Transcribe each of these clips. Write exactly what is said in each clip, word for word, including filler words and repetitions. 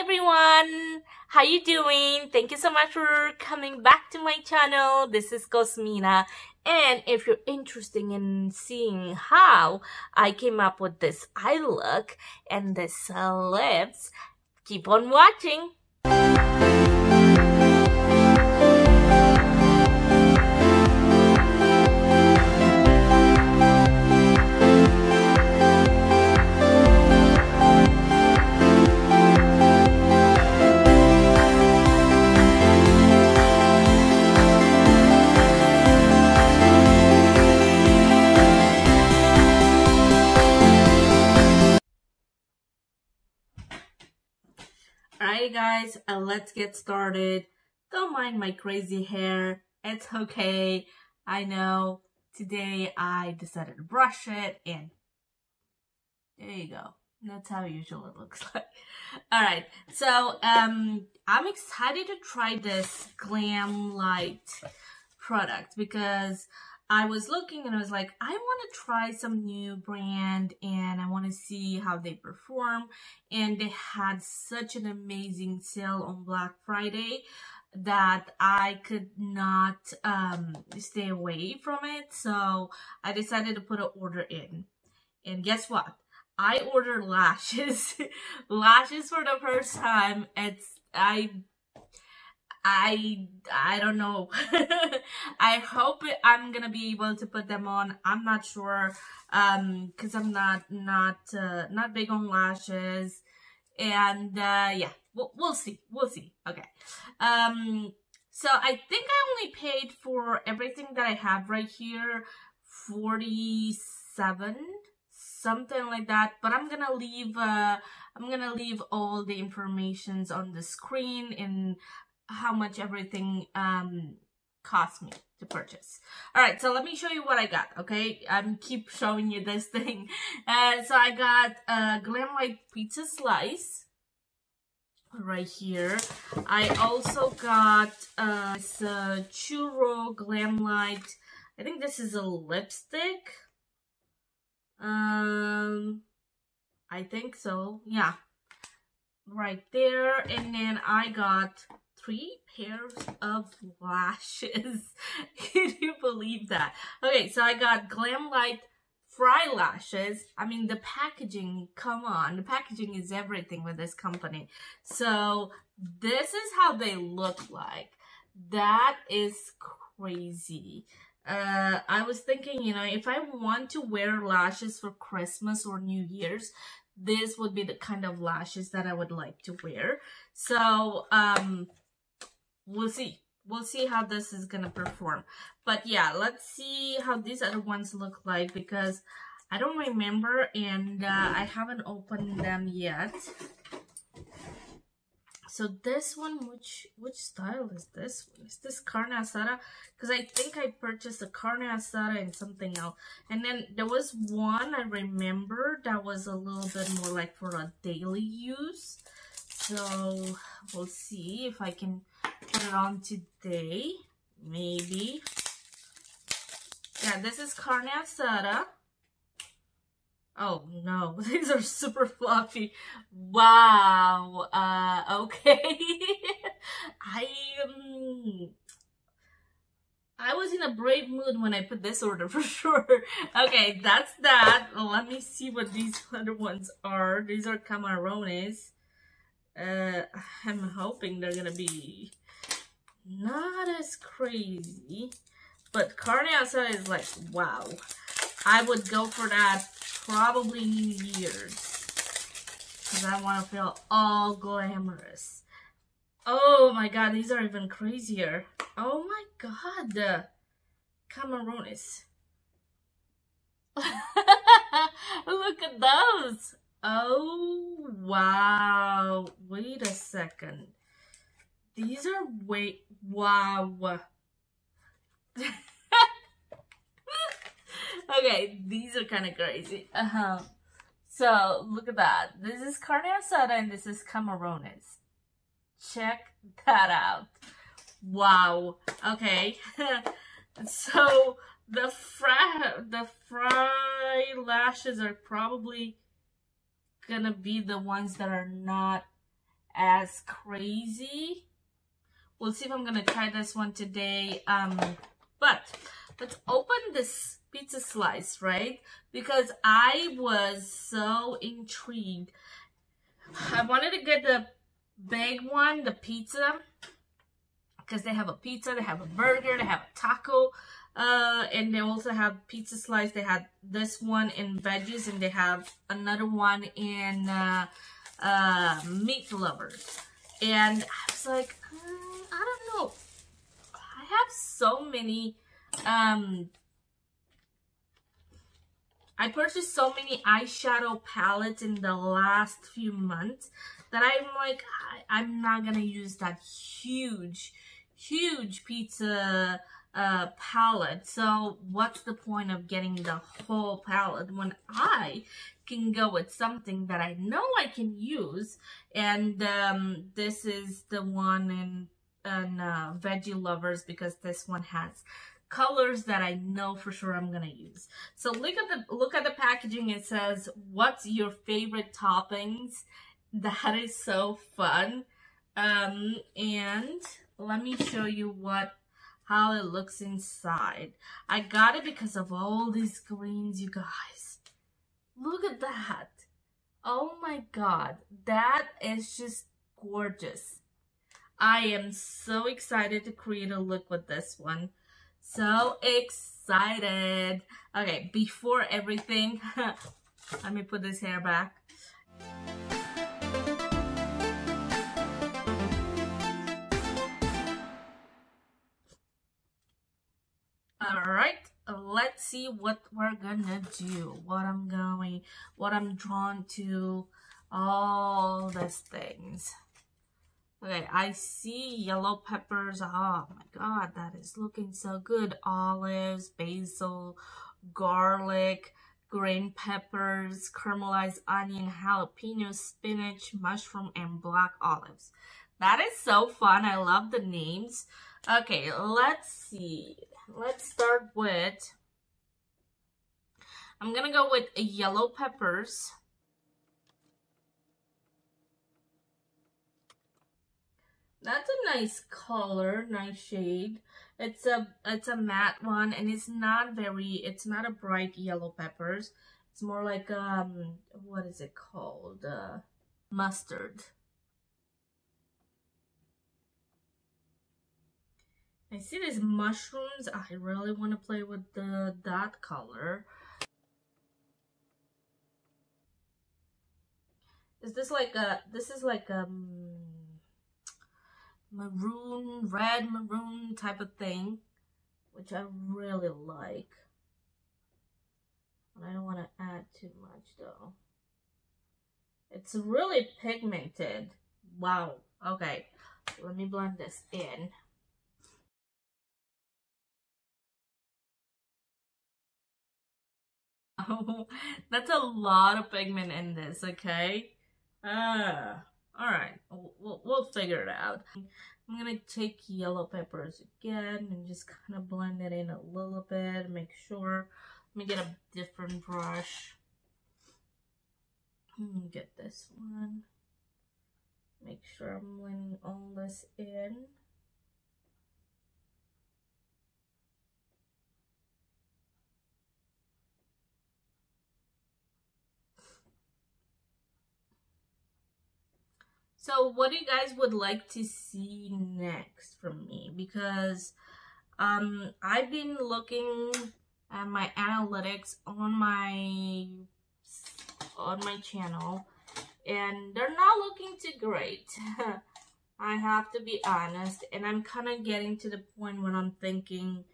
everyone, how you doing? Thank you so much for coming back to my channel. This is Cosmina, and if you're interested in seeing how I came up with this eye look and this uh, lips, keep on watching. Alright guys, uh, let's get started. Don't mind my crazy hair, it's okay. I know, today I decided to brush it and there you go. That's how usual it looks like. Alright, so um, I'm excited to try this Glamlite product because I was looking and I was like, I want to try some new brand and I want to see how they perform. And they had such an amazing sale on Black Friday that I could not um, stay away from it. So I decided to put an order in. And guess what? I ordered lashes. Lashes for the first time. It's... I... I I don't know. I hope I'm gonna be able to put them on. I'm not sure, um, cause I'm not not uh, not big on lashes, and uh, yeah, we'll we'll see, we'll see. Okay, um, so I think I only paid for everything that I have right here, forty-seven. Something like that, but I'm gonna leave uh, I'm gonna leave all the informations on the screen and how much everything um, cost me to purchase. All right, so let me show you what I got, okay? I'm keep showing you this thing. Uh, so I got a Glamlite pizza slice right here. I also got uh, this uh, churro Glamlite. I think this is a lipstick. Um, I think so, yeah. Right there, and then I got three pairs of lashes. Can you believe that? Okay, so I got Glamlite Fry Lashes. I mean, the packaging, come on. The packaging is everything with this company. So this is how they look like. That is crazy. Uh, I was thinking, you know, if I want to wear lashes for Christmas or New Year's, this would be the kind of lashes that I would like to wear. So, um, we'll see. We'll see how this is gonna perform. But yeah, let's see how these other ones look like because I don't remember and uh, I haven't opened them yet. So this one, which which style is this one? Is this Carne Asada? Because I think I purchased a Carne Asada and something else. And then there was one I remember that was a little bit more like for a daily use. So we'll see if I can put it on today. Maybe. Yeah, this is Carne Asada. Oh no, these are super fluffy. Wow. Uh, okay. I um, I was in a brave mood when I put this order for sure. Okay, that's that. Let me see what these other ones are. These are Camarones. Uh, I'm hoping they're gonna be not as crazy, but Carne Asada is like, wow. I would go for that probably New Year's because I want to feel all glamorous. Oh my god, these are even crazier. Oh my god, the Camarones. Look at those. Oh wow, wait a second. These are way, wow. Okay, these are kind of crazy. Uh-huh. So, look at that. This is Carne Asada and this is Camarones. Check that out. Wow. Okay. So, the fry, the fry lashes are probably gonna be the ones that are not as crazy. We'll see if I'm gonna try this one today. Um, but let's open this pizza slice, right? Because I was so intrigued. I wanted to get the big one, the pizza, because they have a pizza, they have a burger, they have a taco, uh, and they also have pizza slice. They had this one in veggies, and they have another one in uh, uh, meat lovers. And I was like, mm, I don't know. I have so many. Um, I purchased so many eyeshadow palettes in the last few months that I'm like, I, I'm not gonna use that huge, huge pizza uh, palette. So what's the point of getting the whole palette when I can go with something that I know I can use? And um, this is the one in, in uh, Veggie Lovers, because this one has colors that I know for sure I'm gonna use. So look at the look at the packaging. It says, "What's your favorite toppings?" That is so fun. Um, and let me show you what how it looks inside. I got it because of all these greens, you guys. Look at that! Oh my God, that is just gorgeous. I am so excited to create a look with this one. So excited. Okay, before everything, let me put this hair back. All right, let's see what we're gonna do, what I'm going, what I'm drawn to, all these things. Okay, I see yellow peppers. Oh my God, that is looking so good. Olives, basil, garlic, green peppers, caramelized onion, jalapeno, spinach, mushroom, and black olives. That is so fun. I love the names. Okay, let's see. Let's start with, I'm gonna go with yellow peppers. That's a nice color, nice shade. It's a it's a matte one, and it's not very, it's not a bright yellow peppers. It's more like um what is it called? Uh, mustard. I see these mushrooms. I really want to play with the that color. Is this like a this is like um maroon, red maroon type of thing, which I really like. And I don't want to add too much though. It's really pigmented. Wow. Okay, let me blend this in. Oh, that's a lot of pigment in this. Okay. Ah. All right, we'll, we'll figure it out. I'm gonna take yellow peppers again and just kind of blend it in a little bit, make sure. Let me get a different brush. Let me get this one. Make sure I'm blending all this in. So what do you guys would like to see next from me? Because um, I've been looking at my analytics on my on my channel, and they're not looking too great. I have to be honest, and I'm kind of getting to the point when I'm thinking,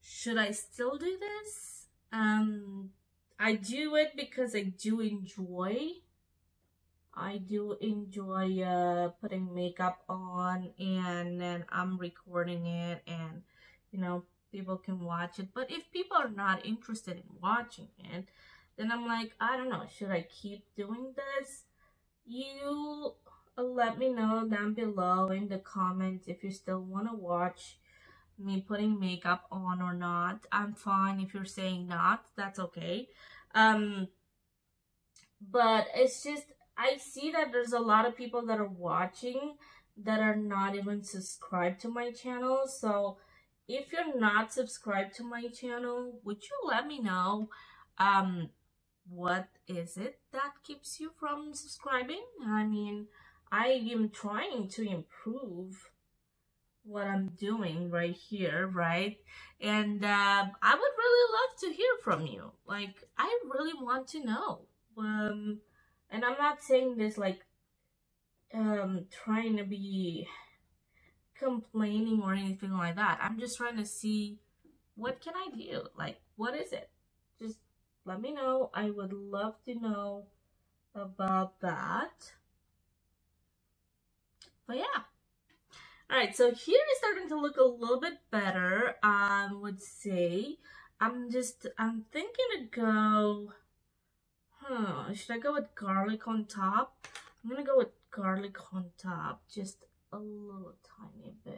should I still do this? Um, I do it because I do enjoy. I do enjoy uh, putting makeup on, and then I'm recording it, and you know, people can watch it. But if people are not interested in watching it, then I'm like, I don't know, should I keep doing this? You let me know down below in the comments if you still want to watch me putting makeup on or not. I'm fine if you're saying not, that's okay. Um, but it's just, I see that there's a lot of people that are watching that are not even subscribed to my channel. So if you're not subscribed to my channel, would you let me know um, what is it that keeps you from subscribing? I mean, I am trying to improve what I'm doing right here, right? And uh, I would really love to hear from you. Like, I really want to know. Um, and I'm not saying this like um, trying to be complaining or anything like that. I'm just trying to see what can I do, like what is it? Just let me know. I would love to know about that. But yeah, all right, so here is starting to look a little bit better, I would say. I'm just I'm thinking to go, huh should I go with garlic on top? I'm gonna go with garlic on top, just a little tiny bit.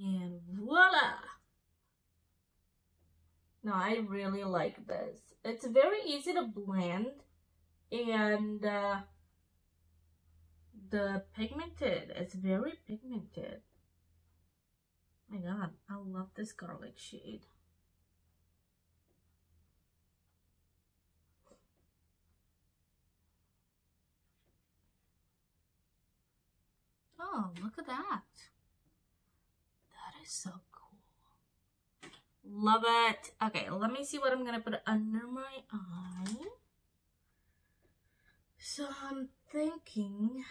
And voila! Now I really like this. It's very easy to blend, and uh, the pigmented, it's very pigmented. My God, I love this garlic shade. Oh, look at that. That is so cool. Love it. Okay, let me see what I'm gonna put under my eye. So I'm thinking,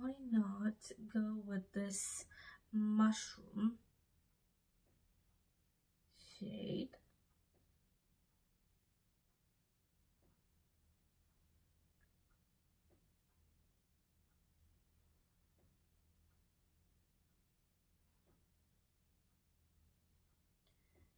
why not go with this mushroom shade?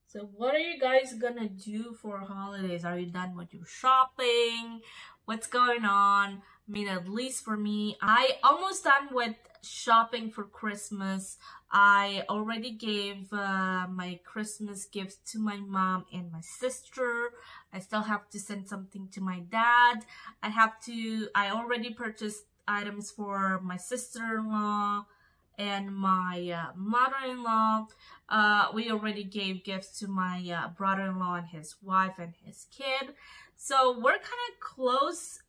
So what are you guys gonna do for holidays? Are you done with your shopping? What's going on? I mean, at least for me, I almost done with shopping for Christmas. I already gave uh, my Christmas gifts to my mom and my sister. I still have to send something to my dad. I have to, I already purchased items for my sister-in-law and my uh, mother-in-law. Uh, we already gave gifts to my uh, brother-in-law and his wife and his kid. So we're kind of close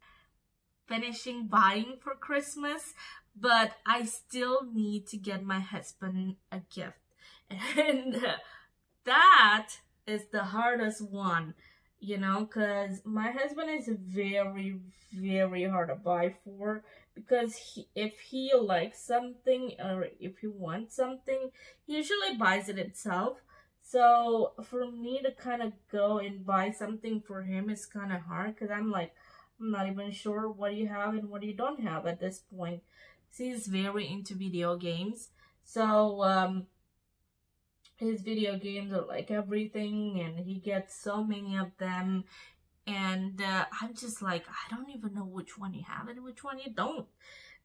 finishing buying for Christmas, but I still need to get my husband a gift. And uh, that is the hardest one, you know, because my husband is very, very hard to buy for. Because he, if he likes something or if he wants something, he usually buys it himself. So for me to kind of go and buy something for him is kind of hard, because I'm like, I'm not even sure what you have and what you don't have at this point. He's very into video games. So um, his video games are like everything, and he gets so many of them. And uh, I'm just like, I don't even know which one you have and which one you don't.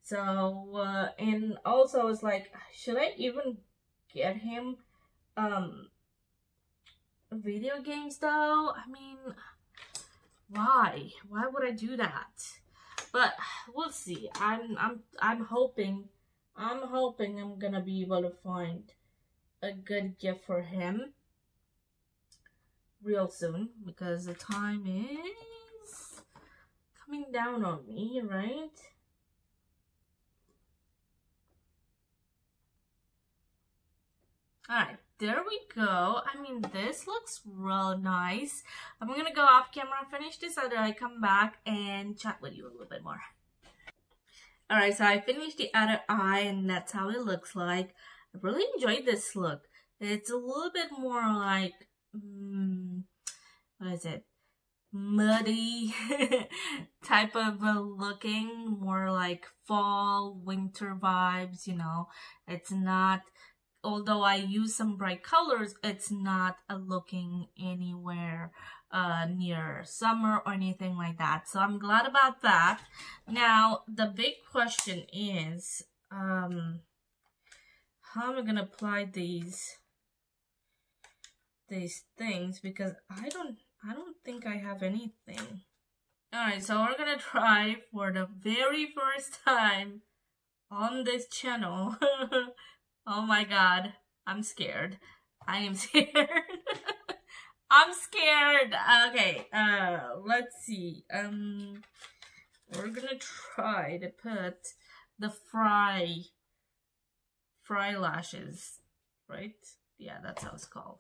So, uh, and also I was like, should I even get him um, video games though? I mean, why? Why would I do that? But we'll see. I'm, I'm, I'm hoping, I'm hoping I'm gonna be able to find a good gift for him real soon, because the time is coming down on me, right? All right, there we go. I mean, this looks real nice. I'm gonna go off camera, finish this, so that I come back and chat with you a little bit more. All right, so I finished the other eye, and that's how it looks like. I really enjoyed this look. It's a little bit more like, Mm, what is it, muddy type of uh, looking, more like fall, winter vibes, you know. It's not although I use some bright colors, it's not uh, looking anywhere uh, near summer or anything like that. So I'm glad about that. Now, the big question is, um, how am I gonna apply these these things? Because I don't, I don't think I have anything. All right, so we're gonna try for the very first time on this channel. Oh my god, I'm scared. I am scared. I'm scared. Okay, uh, let's see. Um, we're gonna try to put the fry, fry lashes, right? Yeah, that's how it's called.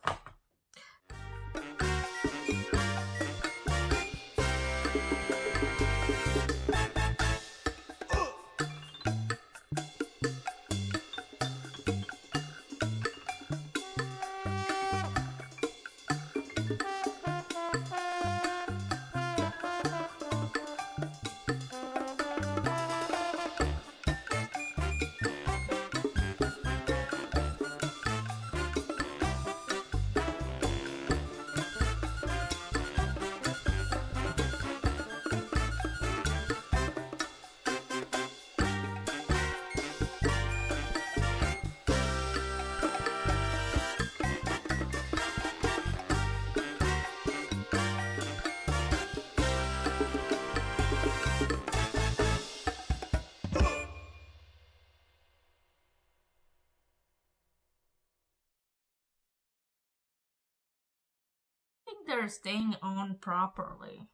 They're staying on properly.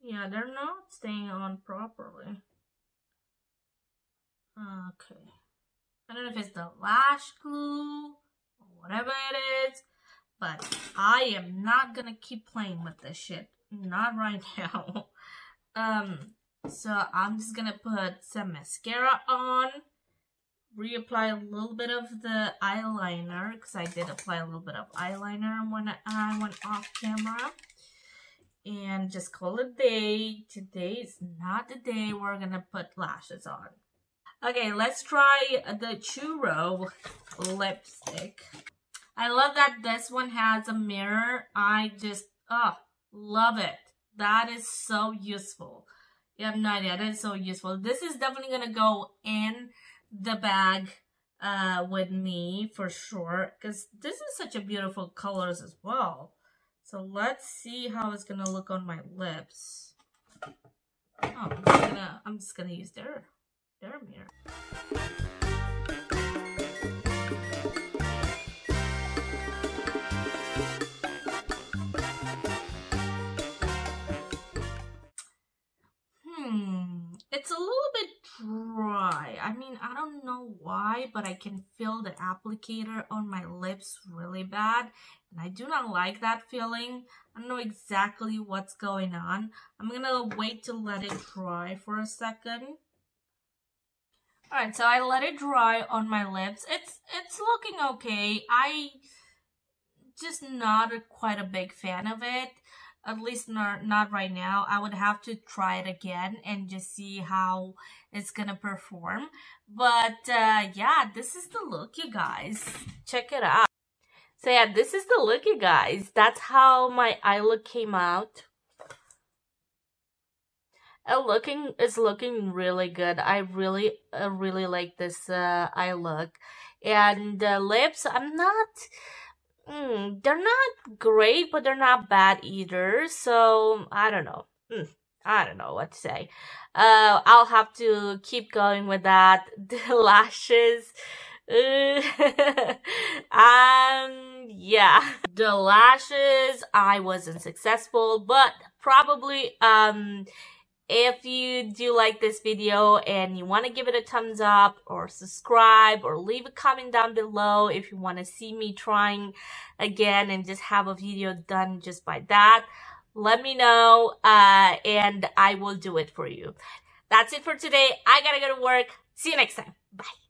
Yeah, they're not staying on properly. Okay. I don't know if it's the lash glue or whatever it is, but I am not gonna keep playing with this shit. Not right now. um, so I'm just gonna put some mascara on. Reapply a little bit of the eyeliner, because I did apply a little bit of eyeliner when I went off camera. And just call it a day. Today is not the day we're gonna put lashes on. Okay, let's try the Churro lipstick. I love that this one has a mirror. I just, oh, love it. That is so useful. You have no idea, that is so useful. This is definitely gonna go in the bag uh with me for sure, because this is such a beautiful colors as well. So let's see how it's gonna look on my lips. Oh, I'm just gonna I'm just gonna use their their mirror. It's a little bit dry. I mean, I don't know why, but I can feel the applicator on my lips really bad. And I do not like that feeling. I don't know exactly what's going on. I'm gonna wait to let it dry for a second. Alright, so I let it dry on my lips. It's, it's looking okay. I just not a, quite a big fan of it. At least not, not right now. I would have to try it again and just see how it's gonna perform. But uh, yeah, this is the look, you guys. Check it out. So yeah, this is the look, you guys. That's how my eye look came out. It looking, it's looking really good. I really, uh, really like this uh, eye look. And the uh, lips, I'm not... Mm, they're not great, but they're not bad either. So I don't know. Mm, I don't know what to say. Uh, I'll have to keep going with that. The lashes. um, yeah. The lashes. I wasn't successful, but probably um. If you do like this video and you want to give it a thumbs up or subscribe or leave a comment down below if you want to see me trying again and just have a video done just by that, let me know uh, and I will do it for you. That's it for today. I gotta go to work. See you next time. Bye.